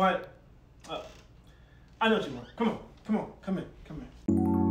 what? I know what you want. Come on, come on, come in, come in.